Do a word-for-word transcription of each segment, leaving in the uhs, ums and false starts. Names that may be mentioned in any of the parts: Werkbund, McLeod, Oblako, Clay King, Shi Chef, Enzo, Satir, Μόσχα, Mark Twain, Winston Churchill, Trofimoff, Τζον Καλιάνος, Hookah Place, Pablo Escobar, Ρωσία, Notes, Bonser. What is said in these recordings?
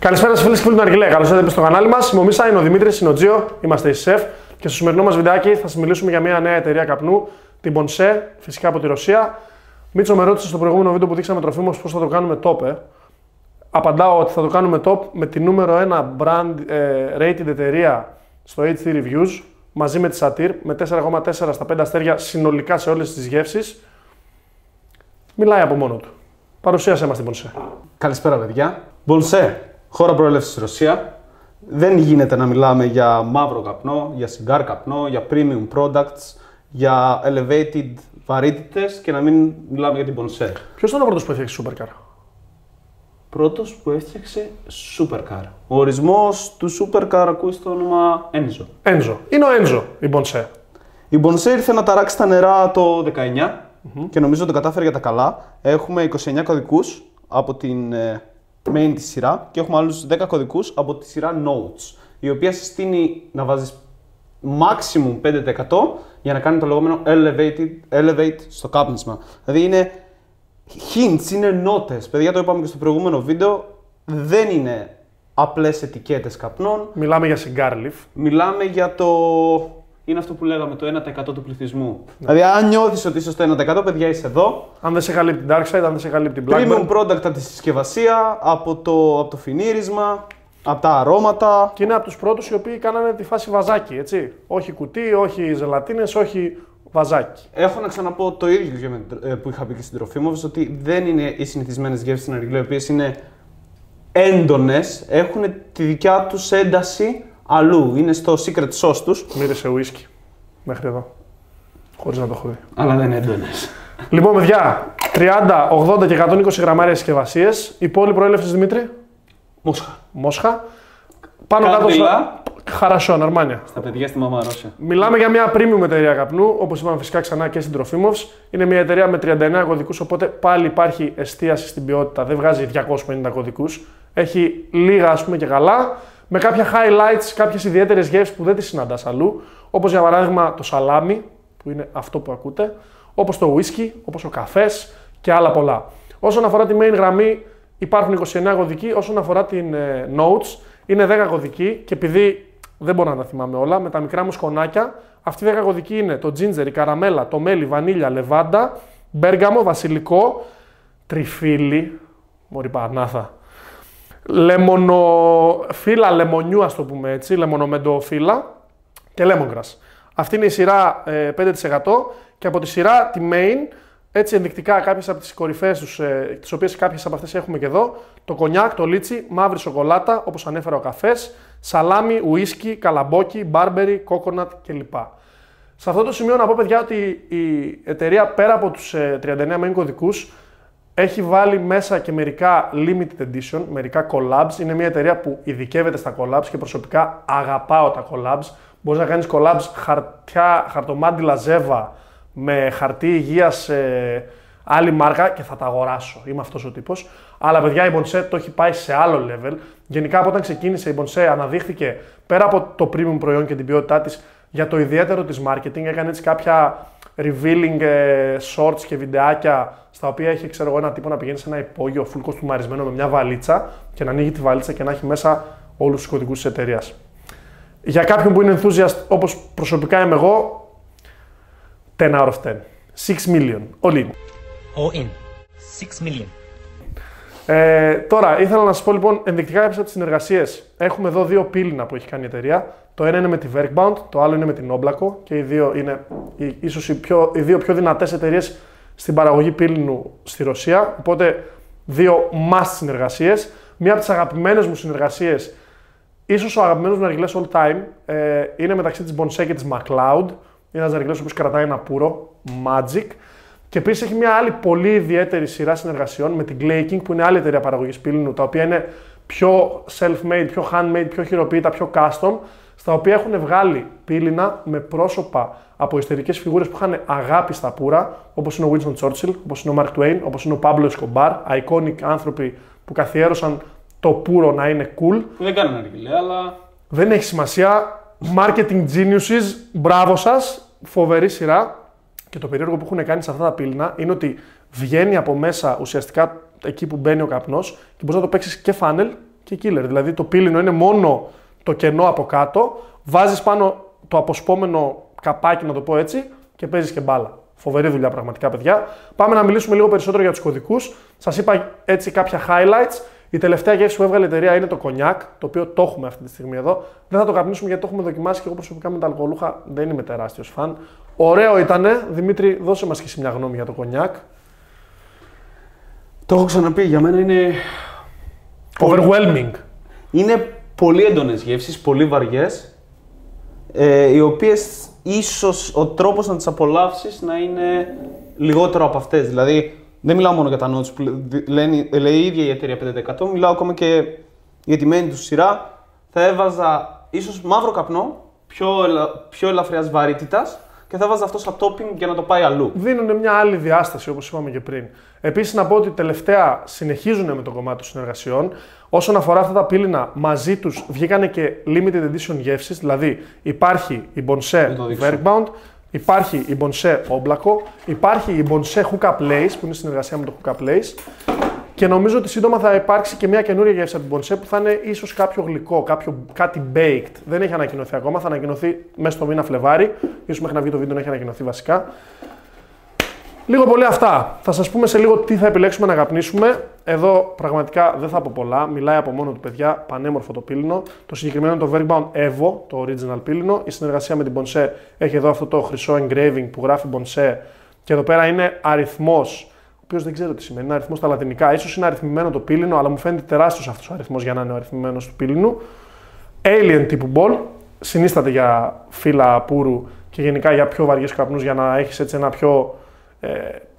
Καλησπέρα σας φίλοι και φίλοι του Αργιλέα. Καλώς ήρθατε στο κανάλι μας. Είμαι ο Μίσα, είναι ο Δημήτρης, είναι ο Τζίο, είμαστε οι Chef και στο σημερινό μας βιντεάκι θα σας μιλήσουμε για μια νέα εταιρεία καπνού, την Bonser, φυσικά από τη Ρωσία. Μίτσο με ρώτησε στο προηγούμενο βίντεο που δείξαμε Τροφίμος πώς θα το κάνουμε top. Ε. Απαντάω ότι θα το κάνουμε top με τη νούμερο ένα brand ε, rated εταιρεία στο έιτς τι Reviews μαζί με τη Satir με τέσσερα κόμμα τέσσερα στα πέντε αστέρια συνολικά σε όλες τις γεύσεις. Μιλάει από μόνο του. Παρουσίασέ μας την Bonser. Καλησπέρα, παιδιά. Bonser, χώρα προέλευσης Ρωσία. Δεν γίνεται να μιλάμε για μαύρο καπνό, για cigar καπνό, για premium products, για elevated βαρύτητες και να μην μιλάμε για την Bonser. Ποιος ήταν ο πρώτος που έφτιαξε supercar? Πρώτος που έφτιαξε supercar. Ο ορισμός του supercar ακούει στο όνομα Enzo. Enzo. Είναι ο Enzo η Bonser. Η Bonser ήρθε να ταράξει τα νερά το δεκαεννιά mm-hmm. και νομίζω το κατάφερε για τα καλά. Έχουμε είκοσι εννέα κωδικούς από την main τη σειρά και έχουμε άλλους δέκα κωδικούς από τη σειρά Notes, η οποία συστήνει να βάζεις maximum πέντε τοις εκατό για να κάνει το λεγόμενο elevated, elevate στο κάπνισμα. Δηλαδή είναι hints, είναι νότες. Παιδιά, το είπαμε και στο προηγούμενο βίντεο, δεν είναι απλές ετικέτες καπνών. Μιλάμε για cigar leaf. Μιλάμε για το... είναι αυτό που λέγαμε, το ένα τοις εκατό του πληθυσμού. Ναι. Δηλαδή, αν νιώθεις ότι είσαι στο ένα τοις εκατό, παιδιά, είσαι εδώ. Αν δεν σε καλύπτει την dark side, αν δεν σε καλύπτει την blackburn. Premium product από τη συσκευασία, από το, από το φινίρισμα, από τα αρώματα. Και είναι από τους πρώτους οι οποίοι κάνανε τη φάση βαζάκι, έτσι. Όχι κουτί, όχι ζελατίνες, όχι βαζάκι. Έχω να ξαναπώ το ίδιο που είχα πει και στην Τροφίμοβ, ότι δεν είναι οι συνηθισμένες γεύσεις στην Αργυλία, οι οποίες είναι έντονες, έχουν τη δικιά τους ένταση. Αλλού, είναι στο secret sauce τους. Μύρισε whisky μέχρι εδώ, χωρίς να το έχω δει. Αλλά δεν είναι έντονες. Λοιπόν, παιδιά, τριάντα, ογδόντα και εκατόν είκοσι γραμμάρια συσκευασίες. Η πόλη προέλευσης, Δημήτρη? Μόσχα. Μόσχα. Πάνω Κάτυλα. Κάτω στα... Χαρασό, Αρμάνια. Στα παιδιά στη μαμά Ρώσια. Μιλάμε για μια premium εταιρεία καπνού, όπως είπαμε φυσικά ξανά και στην Τροφίμοφς. Είναι μια εταιρεία με τριάντα εννέα κωδικούς, οπότε πάλι υπάρχει εστίαση στην ποιότητα. Δεν βγάζει διακόσιους πενήντα κωδικούς. Έχει λίγα, ας πούμε, και καλά. Με κάποια highlights, κάποιες ιδιαίτερες γεύσεις που δεν τις συναντάς αλλού, όπως για παράδειγμα το σαλάμι, που είναι αυτό που ακούτε, όπως το whisky, όπως ο καφές και άλλα πολλά. Όσον αφορά τη main γραμμή, υπάρχουν είκοσι εννέα κωδικοί, όσον αφορά την ε, notes, είναι δέκα κωδικοί και επειδή δεν μπορώ να τα θυμάμαι όλα, με τα μικρά μου σκονάκια, αυτοί οι δέκα κωδικοί είναι το ginger, η καραμέλα, το μέλι, βανίλια, λεβάντα, μπέργαμο, βασιλικό, τριφύλι, μοριπανάθα. Λεμονοφύλλα λεμονιού, ας το πούμε έτσι, λεμονομεντοφύλλα και lemongrass. Αυτή είναι η σειρά ε, πέντε τοις εκατό και από τη σειρά τη main, έτσι ενδεικτικά κάποιες από τις κορυφαίες τους, ε, τις οποίες κάποιες από αυτές έχουμε και εδώ, το κονιάκ, το λίτσι, μαύρη σοκολάτα, όπως ανέφερα ο καφές, σαλάμι, ουίσκι, καλαμπόκι, μπάρμπερι, κόκονατ κλπ. Σε αυτό το σημείο να πω, παιδιά, ότι η εταιρεία πέρα από τους ε, τριάντα εννέα main κωδικούς, έχει βάλει μέσα και μερικά limited edition, μερικά collabs. Είναι μια εταιρεία που ειδικεύεται στα collabs και προσωπικά αγαπάω τα collabs. Μπορείς να κάνεις collabs χαρτιά, χαρτομάντιλα ζεύα με χαρτί υγείας, ε, άλλη μάρκα και θα τα αγοράσω. Είμαι αυτός ο τύπος. Αλλά, παιδιά, η Bonser το έχει πάει σε άλλο level. Γενικά, από όταν ξεκίνησε η Bonser αναδείχθηκε πέρα από το premium προϊόν και την ποιότητά της για το ιδιαίτερο της marketing. Έκανε έτσι κάποια revealing ε, shorts και βιντεάκια στα οποία έχει, ξέρω εγώ, ένα τύπο να πηγαίνει σε ένα υπόγειο full κοστούμαρισμένο με μια βαλίτσα και να ανοίγει τη βαλίτσα και να έχει μέσα όλους τους κωδικούς της εταιρείας. Για κάποιον που είναι enthusiast όπως προσωπικά είμαι εγώ, ten out of ten. six million. All in. All in. six million. Ε, τώρα, ήθελα να σας πω λοιπόν ενδεικτικά κάποιες από τις συνεργασίες. Έχουμε εδώ δύο πύληνα που έχει κάνει η εταιρεία. Το ένα είναι με τη Werkbund, το άλλο είναι με την Oblako και οι δύο είναι ίσως οι, πιο, οι δύο πιο δυνατές εταιρείες στην παραγωγή πύληνου στη Ρωσία. Οπότε, δύο must συνεργασίες. Μία από τις αγαπημένες μου συνεργασίες, ίσως ο αγαπημένος μου αργυλές all time, ε, είναι μεταξύ της Bonser και της McLeod. Είναι ένας αργυλές ο οποίος κρατάει ένα πουρο, magic. Και επίσης έχει μια άλλη πολύ ιδιαίτερη σειρά συνεργασιών με την Clay King, που είναι άλλη εταιρεία παραγωγής πύληνου, τα οποία είναι πιο self-made, πιο handmade, πιο χειροποίητα, πιο custom, στα οποία έχουν βγάλει πύληνα με πρόσωπα από ιστορικές φιγούρες που είχαν αγάπη στα πουρα, όπως είναι ο Winston Churchill, όπως είναι ο Mark Twain, όπως είναι ο Pablo Escobar, iconic άνθρωποι που καθιέρωσαν το πουρο να είναι cool. Δεν κάνουν αργυλή, αλλά... Δεν έχει σημασία. Marketing geniuses, μπράβο σας, φοβερή σειρά. Και το περίεργο που έχουν κάνει σε αυτά τα πύληνα είναι ότι βγαίνει από μέσα ουσιαστικά εκεί που μπαίνει ο καπνός και μπορείς να το παίξεις και funnel και killer. Δηλαδή το πύληνο είναι μόνο το κενό από κάτω, βάζεις πάνω το αποσπόμενο καπάκι, να το πω έτσι, και παίζεις και μπάλα. Φοβερή δουλειά πραγματικά, παιδιά. Πάμε να μιλήσουμε λίγο περισσότερο για τους κωδικούς. Σας είπα έτσι κάποια highlights. Η τελευταία γεύση που έβγαλε η εταιρεία είναι το κονιάκ, το οποίο το έχουμε αυτή τη στιγμή εδώ. Δεν θα το καπνίσουμε γιατί το έχουμε δοκιμάσει και εγώ προσωπικά με τα αλκοολούχα δεν είμαι τεράστιος φαν. Ωραίο ήτανε. Δημήτρη, δώσε μας και εσύ μια γνώμη για το κονιάκ. Το έχω ξαναπεί, για μένα είναι overwhelming. Είναι πολύ έντονες γεύσεις, πολύ βαριές, ε, οι οποίες ίσως ο τρόπος να τις απολαύσεις να είναι λιγότερο από αυτές. Δηλαδή, δεν μιλάω μόνο για τα notes που λέει, λέει η ίδια η εταιρεία πέντε τοις εκατό, μιλάω ακόμα και για τη μένη του σειρά. Θα έβαζα ίσως μαύρο καπνό, πιο, ελα, πιο ελαφριάς βαρύτητας, και θα βάζει αυτό σαν topping για να το πάει αλλού. Δίνουν μια άλλη διάσταση, όπως είπαμε και πριν. Επίσης, να πω ότι τελευταία συνεχίζουν με το κομμάτι των συνεργασιών. Όσον αφορά αυτά τα πύληνα, μαζί τους βγήκανε και limited edition γεύσεις. Δηλαδή, υπάρχει η Bonser Werkbund, υπάρχει η Bonser Oblako, υπάρχει η Bonser Hookah Place, που είναι συνεργασία με το Hookah Place. Και νομίζω ότι σύντομα θα υπάρξει και μια καινούρια γεύση από την Bonser που θα είναι ίσως κάποιο γλυκό, κάποιο, κάτι baked. Δεν έχει ανακοινωθεί ακόμα, θα ανακοινωθεί μέσα στο μήνα Φλεβάρι. Ίσως μέχρι να βγει το βίντεο να έχει ανακοινωθεί βασικά. Λίγο πολύ αυτά. Θα σας πούμε σε λίγο τι θα επιλέξουμε να καπνίσουμε. Εδώ πραγματικά δεν θα πω πολλά. Μιλάει από μόνο του, παιδιά. Πανέμορφο το πύληνο. Το συγκεκριμένο είναι το Werkbund Evo, το original πύληνο. Η συνεργασία με την Bonser έχει εδώ αυτό το χρυσό engraving που γράφει Bonser. Και εδώ πέρα είναι αριθμός. Ο οποίος δεν ξέρω τι σημαίνει, είναι αριθμός στα λατινικά. Ίσως είναι αριθμημένο το πύληνο, αλλά μου φαίνεται τεράστιος αυτός ο αριθμός για να είναι ο αριθμημένος του πύληνου. Alien τύπου ball, συνίσταται για φύλλα πούρου και γενικά για πιο βαριές καπνούς για να έχεις έτσι ένα πιο ε,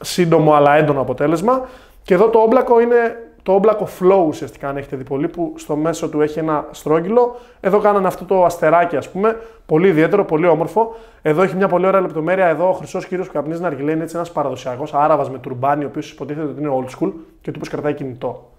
σύντομο αλλά έντονο αποτέλεσμα. Και εδώ το Oblako είναι το Oblako flow ουσιαστικά, αν έχετε δει πολύ, που στο μέσο του έχει ένα στρόγγυλο. Εδώ κάνανε αυτό το αστεράκι, ας πούμε, πολύ ιδιαίτερο, πολύ όμορφο. Εδώ έχει μια πολύ ωραία λεπτομέρεια. Εδώ ο χρυσός κύριος που καπνίζει ναργιλέ είναι έτσι ένας παραδοσιακός Άραβας με τουρμπάνι, ο οποίος υποτίθεται ότι είναι old school και τύπος κρατάει κινητό.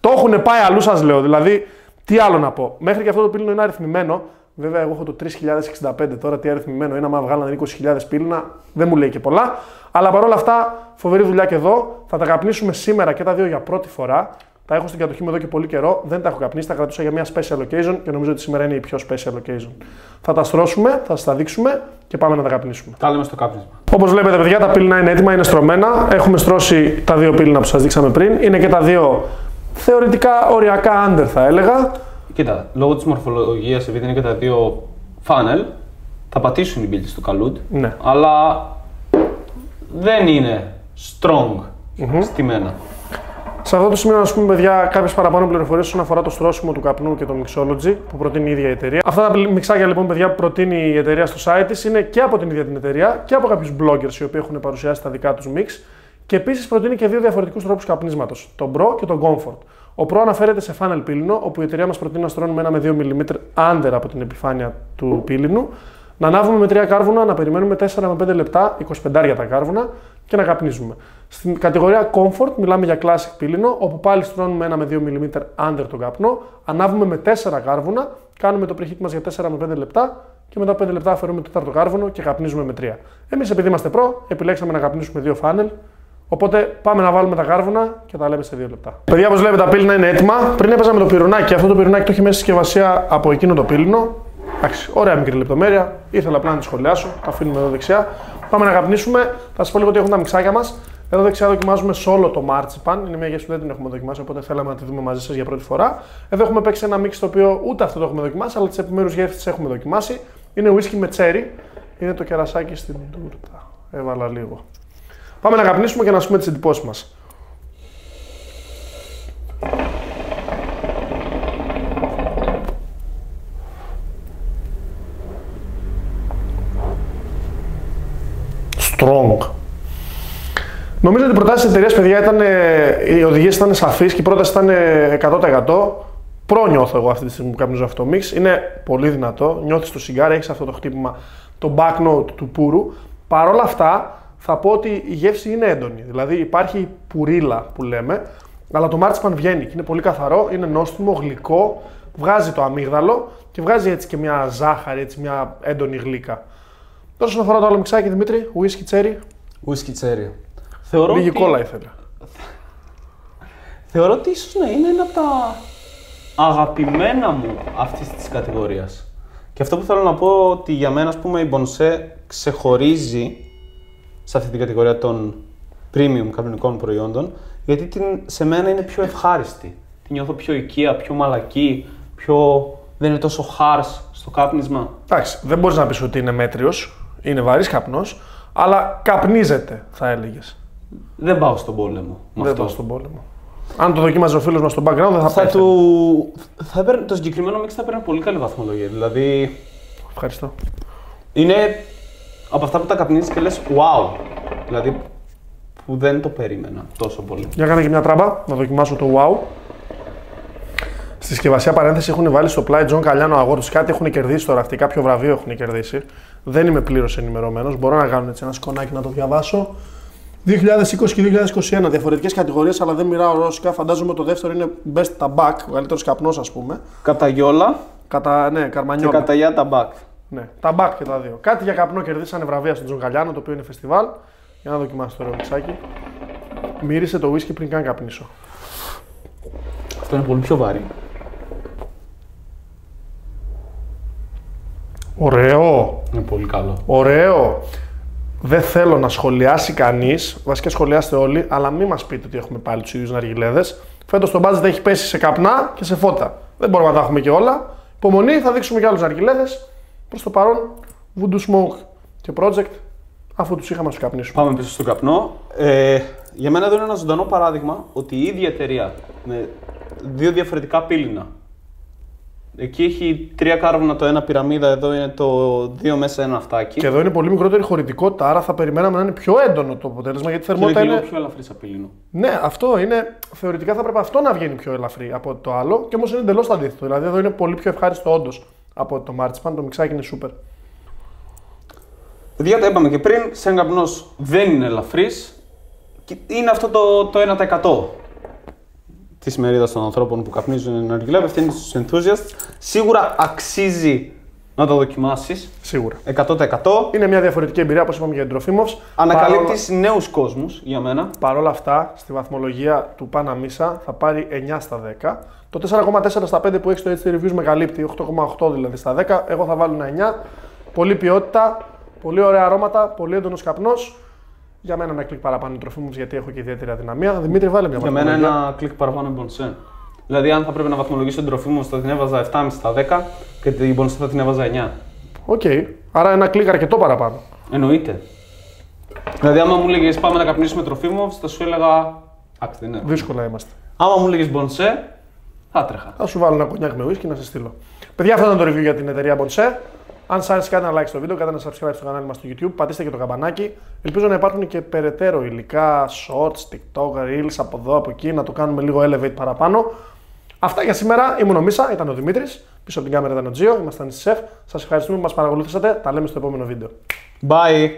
Το έχουν πάει αλλού, σας λέω. Δηλαδή, τι άλλο να πω. Μέχρι και αυτό το πύληνο είναι αριθμημένο. Βέβαια, εγώ έχω το τρεις χιλιάδες εξήντα πέντε τώρα, τι αριθμημένο είναι. Άμα βγάλανε είκοσι χιλιάδες πύληνα, δεν μου λέει και πολλά. Αλλά παρόλα αυτά, φοβερή δουλειά και εδώ. Θα τα καπνίσουμε σήμερα και τα δύο για πρώτη φορά. Τα έχω στην κατοχή μου εδώ και πολύ καιρό. Δεν τα έχω καπνίσει, τα κρατούσα για μια special occasion και νομίζω ότι σήμερα είναι η πιο special occasion. Θα τα στρώσουμε, θα σας τα δείξουμε και πάμε να τα καπνίσουμε. Τα λέμε στο κάπνισμα. Όπως βλέπετε, παιδιά, τα πύληνα είναι έτοιμα, είναι στρωμένα. Έχουμε στρώσει τα δύο πύληνα που σας δείξαμε πριν. Είναι και τα δύο θεωρητικά οριακά under, θα έλεγα. Κοίτα, λόγω της μορφολογίας, επειδή είναι και τα δύο funnel, θα πατήσουν οι μπύλτες του καλούτ, ναι, αλλά δεν είναι strong mm-hmm. στημένα. Σε αυτό το σημείο, να σου πούμε, παιδιά, κάποιες παραπάνω πληροφορίες όσον αφορά το στρώσιμο του καπνού και το mixology που προτείνει η ίδια η εταιρεία. Αυτά τα μιξάκια, λοιπόν, παιδιά, που προτείνει η εταιρεία στο site της είναι και από την ίδια την εταιρεία και από κάποιους bloggers οι οποίοι έχουν παρουσιάσει τα δικά τους mix. Και επίσης προτείνει και δύο διαφορετικούς τρόπους καπνίσματος, τον Pro και τον Comfort. Ο Pro αναφέρεται σε funnel πύληνο, όπου η εταιρεία μας προτείνει να στρώνουμε ένα με δύο μιλιμέτρα under από την επιφάνεια του πύληνου, να ανάβουμε με τρία κάρβουνα, να περιμένουμε τέσσερα με πέντε λεπτά, είκοσι πέντε τα κάρβουνα και να καπνίζουμε. Στην κατηγορία Comfort μιλάμε για classic πύληνο, όπου πάλι στρώνουμε ένα με δύο μιλιμέτρα under τον καπνό, ανάβουμε με τέσσερα κάρβουνα, κάνουμε το preheat μας για τέσσερα με πέντε λεπτά και μετά πέντε λεπτά αφαιρούμε το τέταρτο κάρβουνο και καπνίζουμε με τρία. Εμείς, επειδή είμαστε Pro, επιλέξαμε να καπνίσουμε δύο funnel. Οπότε πάμε να βάλουμε τα κάρβουνα και τα λέμε σε δύο λεπτά. Παιδιά, όπως βλέπετε, τα πύληνα είναι έτοιμα. Πριν έπαιζα με το πυρονάκι. Αυτό το πυρονάκι το έχει μέσα στη συσκευασία από εκείνο το πύληνο. Εντάξει, ωραία μικρή λεπτομέρεια. Ήθελα απλά να τη σχολιάσω. Τα αφήνουμε εδώ δεξιά. Πάμε να καπνίσουμε. Θα σα πω λίγο τι έχουν τα μιξάκια μας. Εδώ δεξιά δοκιμάζουμε σόλο το μάρτσιπαν. Είναι μια γεύση που δεν την έχουμε δοκιμάσει, οπότε θέλαμε να τη δούμε μαζί σας για πρώτη φορά. Εδώ έχουμε παίξει ένα μίξ το οποίο ούτε αυτό το έχουμε δοκιμάσει, αλλά τις επιμέρους γεύσεις έχουμε δοκιμάσει. Είναι whisky με τσέρι. Είναι το κερασάκι στην τούρτα. Έβαλα λίγο. Πάμε να καπνίσουμε και να πούμε τις εντυπώσεις μας. Strong. Νομίζω ότι οι προτάσεις της εταιρείας, παιδιά, ήταν, οι οδηγίες ήταν σαφείς και η πρόταση ήταν εκατό τοις εκατό. Προ νιώθω εγώ αυτή τη στιγμή που καπνίζω αυτό το μίξ. Είναι πολύ δυνατό, νιώθεις το σιγάρα, έχεις αυτό το χτύπημα, το back note του πούρου. Παρ' όλα αυτά, θα πω ότι η γεύση είναι έντονη. Δηλαδή υπάρχει η πουρίλα που λέμε, αλλά το μάρτσπαν βγαίνει και είναι πολύ καθαρό, είναι νόστιμο, γλυκό, βγάζει το αμύγδαλο και βγάζει έτσι και μια ζάχαρη, έτσι μια έντονη γλύκα. Τώρα, όσον αφορά το άλλο μιξάκι, Δημήτρη, ουίσκι τσέρι. Ουίσκι τσέρι. Θεωρώ Λίγη ότι... κόλλα ήθελα. Θεωρώ ότι ίσως να είναι ένα από τα αγαπημένα μου αυτής της κατηγορίας. Και αυτό που θέλω να πω ότι για μένα, ας πούμε, η Bonser ξεχωρίζει σε αυτή την κατηγορία των premium καπνικών προϊόντων, γιατί την, σε μένα είναι πιο ευχάριστη. Την νιώθω πιο οικία, πιο μαλακή, πιο... δεν είναι τόσο harsh στο κάπνισμα. Εντάξει, δεν μπορείς να πεις ότι είναι μέτριος, είναι βαρύς καπνός, αλλά καπνίζεται, θα έλεγες. Δεν πάω στον πόλεμο. Δεν αυτό. πάω στον πόλεμο. Αν το δοκίμαζε ο φίλος μας στο background, δεν θα, θα πέφτει. Του... Θα παίρ... Το συγκεκριμένο mix θα παίρνει πολύ καλή βαθμολογία. Δηλαδή. Ευχαριστώ. Είναι από αυτά που τα καπνίζεις και λες wow. Δηλαδή που δεν το περίμενα τόσο πολύ. Για κάνε και μια τράμπα, να δοκιμάσω το wow. Στη συσκευασία παρένθεση έχουν βάλει στο πλάι Τζον Καλιάνο αγόρτους. Κάτι έχουν κερδίσει τώρα αυτοί, κάποιο βραβείο έχουν κερδίσει. Δεν είμαι πλήρως ενημερωμένος. Μπορώ να κάνω έτσι ένα σκονάκι να το διαβάσω. δύο χιλιάδες είκοσι και δύο χιλιάδες είκοσι ένα, διαφορετικές κατηγορίες, αλλά δεν μοιράω ρώσικα. Φαντάζομαι το δεύτερο είναι Best Tabac, ο καλύτερος καπνός, ας πούμε. Καταγιόλα. Κατά, ναι, Καρμανιόλα. Και Καταγιά Tabac. Ναι, Tabac και τα δύο. Κάτι για καπνό κερδίσανε βραβεία στον Τζον Καλιάνο, το οποίο είναι φεστιβάλ. Για να δοκιμάσω το ρολεξάκι. Μύρισε το whisky πριν καν καπνίσω. Αυτό είναι πολύ πιο βαρύ. Ωραίο. Είναι πολύ καλό. Ωραίο. Δεν θέλω να σχολιάσει κανείς, βασικά σχολιάστε όλοι, αλλά μην μας πείτε ότι έχουμε πάλι τους ίδιους ναργιλέδες. Φέτος το budget έχει πέσει σε καπνά και σε φώτα. Δεν μπορούμε να τα έχουμε και όλα. Υπομονή, θα δείξουμε και άλλους ναργιλέδες. Προς το παρόν, Voodoo Smoke και Project, αφού τους είχαμε να τους καπνίσουμε. Πάμε πίσω στον καπνό. Ε, για μένα εδώ είναι ένα ζωντανό παράδειγμα ότι η ίδια εταιρεία με δύο διαφορετικά πύληνα. Εκεί έχει τρία κάρβουνα, το ένα πυραμίδα, εδώ είναι το δύο μέσα ένα αυτάκι. Και εδώ είναι πολύ μικρότερη χωρητικότητα, άρα θα περιμέναμε να είναι πιο έντονο το αποτέλεσμα, γιατί η θερμότητα είναι. Και είναι πιο ελαφρύ σαν πύληνο. Ναι, αυτό είναι. Θεωρητικά θα πρέπει αυτό να βγαίνει πιο ελαφρύ από το άλλο, και όμως είναι εντελώς το αντίθετο. Δηλαδή εδώ είναι πολύ πιο ευχάριστο όντως από το Marchpan, το μιξάκι είναι super. Παιδιά, τα είπαμε και πριν, σαν καπνός δεν είναι ελαφρύς. Είναι αυτό το, το ένα τοις εκατό. Τη μερίδα των ανθρώπων που καπνίζουν ναργιλά, απευθύνει στους enthusiasts. Σίγουρα αξίζει να το δοκιμάσεις. Σίγουρα. εκατό τοις εκατό. Είναι μια διαφορετική εμπειρία, όπως είπαμε για την Trofimoff. Ανακαλύπτεις Παρόλα... νέους κόσμους για μένα. Παρ' όλα αυτά, στη βαθμολογία του Πάνα Μίσα θα πάρει εννιά στα δέκα. Το τέσσερα κόμμα τέσσερα στα πέντε που έχει το έιτς τι Reviews με καλύπτει, οκτώ κόμμα οκτώ δηλαδή στα δέκα. Εγώ θα βάλω ένα εννιά. Πολύ ποιότητα, πολύ ωραία αρώματα, πολύ έντονος καπνός. Για μένα ένα κλικ παραπάνω Trofimoff, γιατί έχω και ιδιαίτερη αδυναμία. Δημήτρη, βάλε μια βαθμολογία. Για μένα ένα κλικ παραπάνω Bonser. Δηλαδή, αν θα πρέπει να βαθμολογήσω την Trofimoff, θα την έβαζα επτά κόμμα πέντε στα δέκα και την Bonser θα την έβαζα εννιά. Οκ. Okay. Άρα ένα κλικ αρκετό παραπάνω. Εννοείται. Δηλαδή, άμα μου λέγες πάμε να καπνίσουμε Trofimoff, θα σου έλεγα. Άξτε, ναι. Δύσκολα είμαστε. Άμα μου λέγες Bonser, θα τρέχα. Θα σου βάλω ένα κονιάκ με whisky να σε στείλω. Παιδιά, αυτό ήταν το review για την εταιρεία Bonser. Αν σας άρεσε, κάντε ένα like στο βίντεο, κάντε ένα subscribe στο κανάλι μας στο YouTube, πατήστε και το καμπανάκι. Ελπίζω να υπάρχουν και περαιτέρω υλικά, shorts, TikTok, reels από εδώ, από εκεί, να το κάνουμε λίγο elevate παραπάνω. Αυτά για σήμερα. Ήμουν ο Μίσα, ήταν ο Δημήτρης, πίσω από την κάμερα ήταν ο Τζίο, ήμασταν Shi Chef. Σας ευχαριστούμε που μας παρακολουθήσατε. Τα λέμε στο επόμενο βίντεο. Bye!